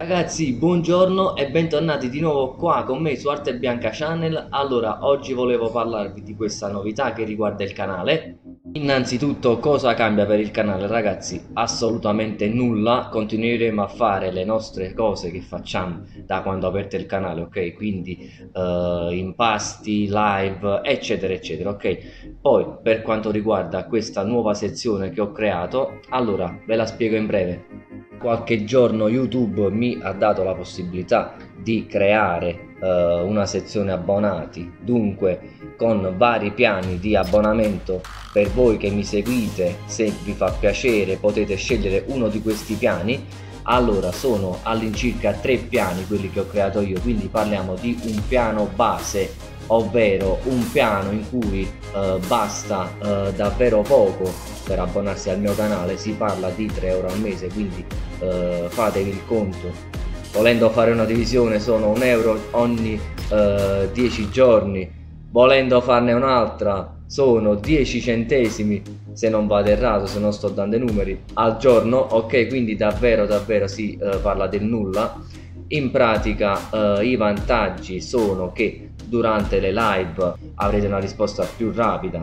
Ragazzi, buongiorno e bentornati di nuovo qua con me su Arte Bianca Channel. Allora, oggi volevo parlarvi di questa novità che riguarda il canale. Innanzitutto, cosa cambia per il canale, ragazzi? Assolutamente nulla. Continueremo a fare le nostre cose che facciamo da quando ho aperto il canale, ok? Quindi impasti, live, eccetera eccetera, ok? Poi, per quanto riguarda questa nuova sezione che ho creato, allora ve la spiego in breve. Qualche giorno YouTube mi ha dato la possibilità di creare una sezione abbonati, dunque con vari piani di abbonamento. Per voi che mi seguite, se vi fa piacere, potete scegliere uno di questi piani. Allora, sono all'incirca 3 piani quelli che ho creato io, quindi parliamo di un piano base, ovvero un piano in cui basta davvero poco per abbonarsi al mio canale. Si parla di 3 euro al mese, quindi fatevi il conto. Volendo fare una divisione, sono 1 euro ogni 10 giorni, volendo farne un'altra sono 10 centesimi, se non vado errato, se non sto dando i numeri, al giorno, ok? Quindi davvero davvero si parla del nulla. In pratica i vantaggi sono che durante le live avrete una risposta più rapida,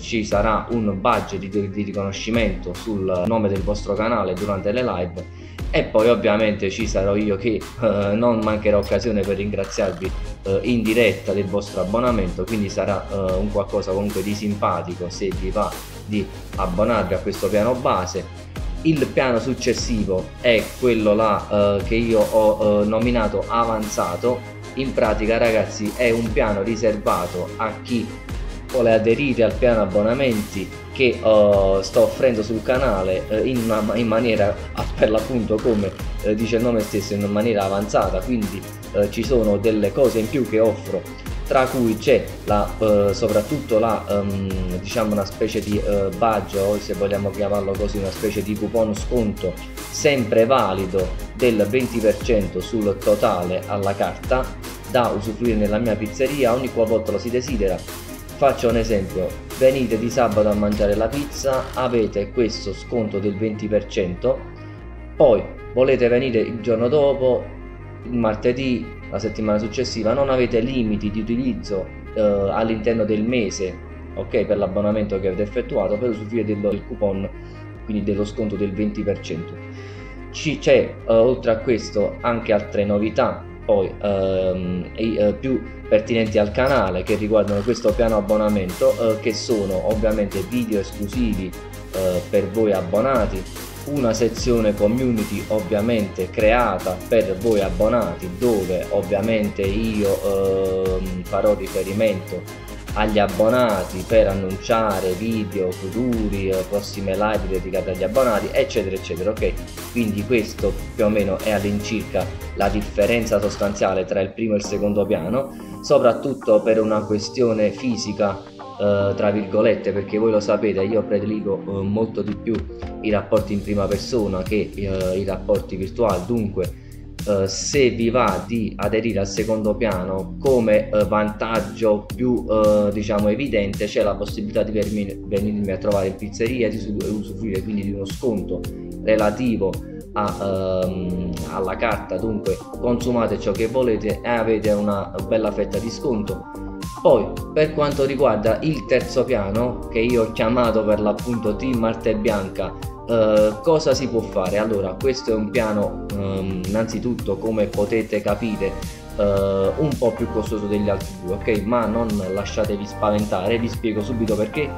ci sarà un badge di riconoscimento sul nome del vostro canale durante le live. E poi ovviamente ci sarò io che non mancherà occasione per ringraziarvi in diretta del vostro abbonamento, quindi sarà un qualcosa comunque di simpatico se vi va di abbonarvi a questo piano base. Il piano successivo è quello là che io ho nominato avanzato. In pratica, ragazzi, è un piano riservato a chi vuole aderire al piano abbonamenti che sto offrendo sul canale in maniera, per l'appunto, come dice il nome stesso, in maniera avanzata. Quindi ci sono delle cose in più che offro, tra cui c'è soprattutto diciamo una specie di badge, o se vogliamo chiamarlo così, una specie di coupon sconto sempre valido del 20% sul totale alla carta, da usufruire nella mia pizzeria ogni qualvolta lo si desidera. Faccio un esempio: venite di sabato a mangiare la pizza, avete questo sconto del 20%, poi volete venire il giorno dopo, il martedì, la settimana successiva, non avete limiti di utilizzo all'interno del mese, ok, per l'abbonamento che avete effettuato, per usufruire del coupon, quindi dello sconto del 20%. C'è oltre a questo anche altre novità poi più pertinenti al canale, che riguardano questo piano abbonamento, che sono ovviamente video esclusivi per voi abbonati, una sezione community ovviamente creata per voi abbonati, dove ovviamente io farò riferimento agli abbonati per annunciare video futuri, prossime live dedicate agli abbonati, eccetera eccetera, ok? Quindi questo più o meno è all'incirca la differenza sostanziale tra il primo e il secondo piano, soprattutto per una questione fisica tra virgolette, perché voi lo sapete, io prediligo molto di più i rapporti in prima persona che i rapporti virtuali. Dunque se vi va di aderire al secondo piano, come vantaggio più diciamo evidente, c'è la possibilità di venirmi a trovare in pizzeria, di usufruire quindi di uno sconto relativo alla carta. Dunque consumate ciò che volete e avete una bella fetta di sconto. Poi, per quanto riguarda il terzo piano, che io ho chiamato per l'appunto Team Arte Bianca, cosa si può fare? Allora, questo è un piano innanzitutto, come potete capire, un po' più costoso degli altri due, ok? Ma non lasciatevi spaventare, vi spiego subito perché.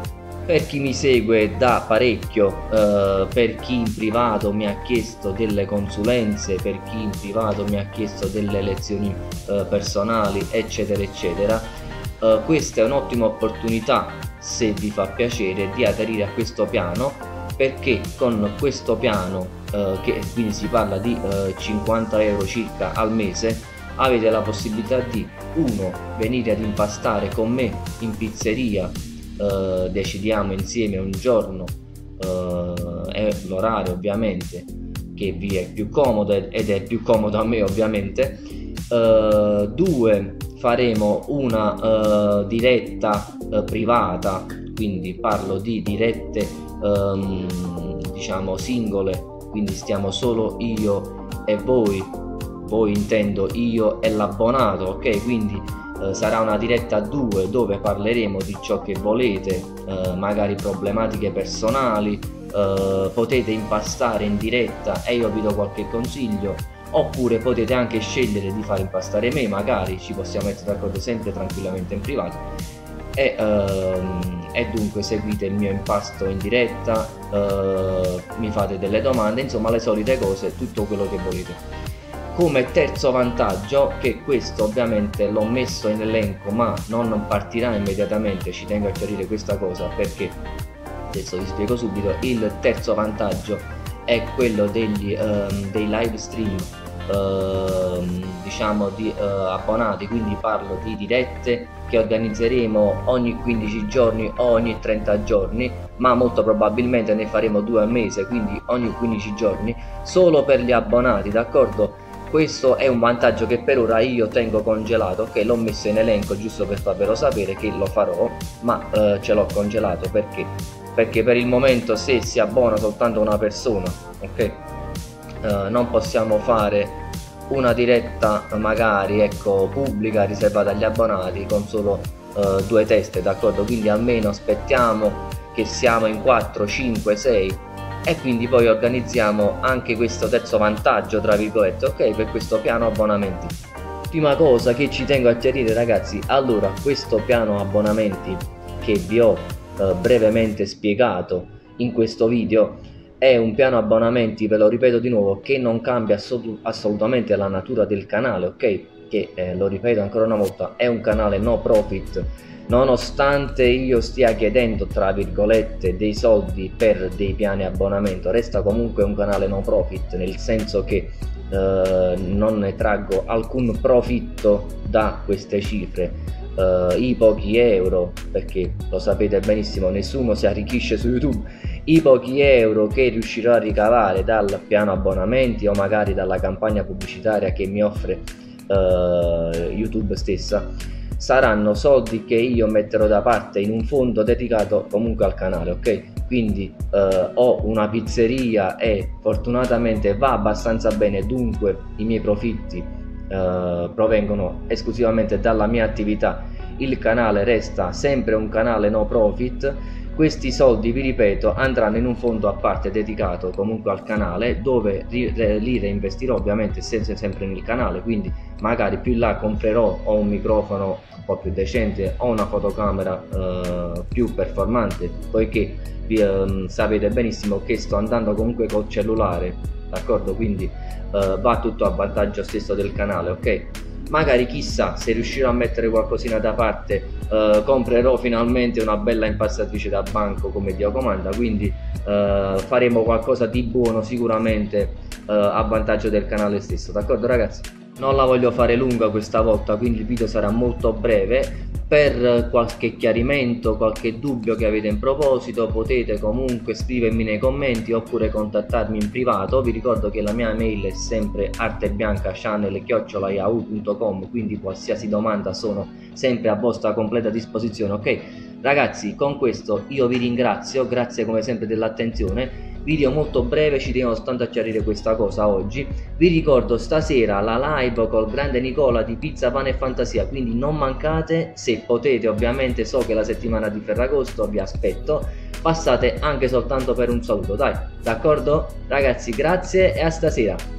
Per chi mi segue da parecchio, per chi in privato mi ha chiesto delle consulenze, per chi in privato mi ha chiesto delle lezioni personali, eccetera eccetera, questa è un'ottima opportunità, se vi fa piacere, di aderire a questo piano, perché con questo piano che quindi si parla di 50 euro circa al mese, avete la possibilità di 1. venire ad impastare con me in pizzeria, decidiamo insieme un giorno e l'orario ovviamente che vi è più comodo ed è più comodo a me ovviamente. 2. Faremo una diretta privata, quindi parlo di dirette diciamo singole, quindi stiamo solo io e voi intendo io e l'abbonato, ok? Quindi sarà una diretta a due dove parleremo di ciò che volete, magari problematiche personali, potete impastare in diretta e io vi do qualche consiglio, oppure potete anche scegliere di far impastare me, magari ci possiamo mettere d'accordo sempre tranquillamente in privato. E dunque seguite il mio impasto in diretta, mi fate delle domande, insomma le solite cose, tutto quello che volete. Come terzo vantaggio, che questo ovviamente l'ho messo in elenco ma non partirà immediatamente, ci tengo a chiarire questa cosa perché adesso vi spiego subito, il terzo vantaggio è quello dei live stream, diciamo di abbonati, quindi parlo di dirette che organizzeremo ogni 15 giorni o ogni 30 giorni, ma molto probabilmente ne faremo due al mese, quindi ogni 15 giorni solo per gli abbonati, d'accordo? Questo è un vantaggio che per ora io tengo congelato, che l'ho messo in elenco giusto per farvelo sapere che lo farò, ma ce l'ho congelato perché per il momento, se si abbona soltanto una persona, ok, non possiamo fare una diretta magari, ecco, pubblica riservata agli abbonati con solo due teste, d'accordo? Quindi almeno aspettiamo che siamo in 4, 5, 6, e quindi poi organizziamo anche questo terzo vantaggio tra virgolette, ok, per questo piano abbonamenti. Prima cosa che ci tengo a chiarire, ragazzi, allora questo piano abbonamenti che vi ho brevemente spiegato in questo video è un piano abbonamenti, ve lo ripeto di nuovo, che non cambia assolutamente la natura del canale, ok, che lo ripeto ancora una volta, è un canale no profit. Nonostante io stia chiedendo tra virgolette dei soldi per dei piani abbonamento, resta comunque un canale no profit, nel senso che non ne traggo alcun profitto da queste cifre, i pochi euro, perché lo sapete benissimo, nessuno si arricchisce su YouTube, i pochi euro che riuscirò a ricavare dal piano abbonamenti o magari dalla campagna pubblicitaria che mi offre YouTube stessa saranno soldi che io metterò da parte in un fondo dedicato comunque al canale, ok? Quindi ho una pizzeria e fortunatamente va abbastanza bene, dunque i miei profitti provengono esclusivamente dalla mia attività, il canale resta sempre un canale no profit. Questi soldi, vi ripeto, andranno in un fondo a parte dedicato comunque al canale, dove li reinvestirò ovviamente sempre nel canale, quindi magari più in là comprerò o un microfono un po' più decente o una fotocamera più performante, poiché sapete benissimo che sto andando comunque col cellulare, d'accordo? Quindi va tutto a vantaggio stesso del canale, ok? Magari chissà se riuscirò a mettere qualcosina da parte, comprerò finalmente una bella impastatrice da banco come Dio comanda, quindi faremo qualcosa di buono sicuramente a vantaggio del canale stesso, d'accordo ragazzi? Non la voglio fare lunga questa volta, quindi il video sarà molto breve. Per qualche chiarimento, qualche dubbio che avete in proposito, potete comunque scrivermi nei commenti oppure contattarmi in privato. Vi ricordo che la mia mail è sempre artebiancachannel@yahoo.com, quindi qualsiasi domanda sono sempre a vostra completa disposizione, ok? Ragazzi, con questo io vi ringrazio, grazie come sempre dell'attenzione. Video molto breve, ci tenevo soltanto a chiarire questa cosa oggi. Vi ricordo stasera la live col grande Nicola di Pizza Pane e Fantasia, quindi non mancate, se potete ovviamente, so che la settimana di Ferragosto vi aspetto, passate anche soltanto per un saluto, dai, d'accordo? Ragazzi, grazie e a stasera!